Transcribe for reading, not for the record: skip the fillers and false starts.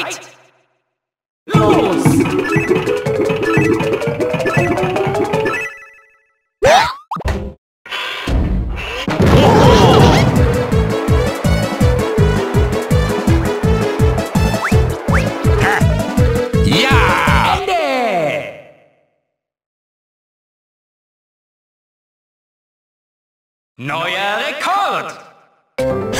Right! Neuer Rekord!